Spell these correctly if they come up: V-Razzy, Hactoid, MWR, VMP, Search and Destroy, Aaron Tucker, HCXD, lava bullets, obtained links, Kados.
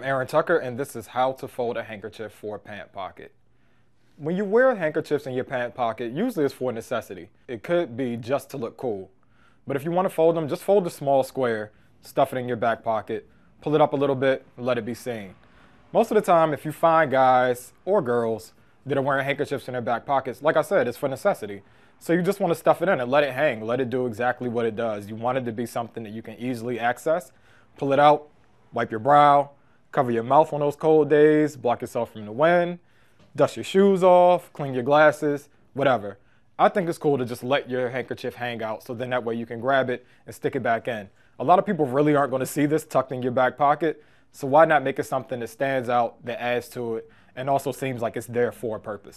I'm Aaron Tucker, and this is how to fold a handkerchief for a pant pocket. When you wear handkerchiefs in your pant pocket, usually it's for necessity. It could be just to look cool. But if you want to fold them, just fold a small square, stuff it in your back pocket, pull it up a little bit, and let it be seen. Most of the time, if you find guys or girls that are wearing handkerchiefs in their back pockets, like I said, it's for necessity. So you just want to stuff it in and let it hang, let it do exactly what it does. You want it to be something that you can easily access. Pull it out, wipe your brow, cover your mouth on those cold days, block yourself from the wind, dust your shoes off, clean your glasses, whatever. I think it's cool to just let your handkerchief hang out, so then that way you can grab it and stick it back in. A lot of people really aren't going to see this tucked in your back pocket, so why not make it something that stands out, that adds to it, and also seems like it's there for a purpose.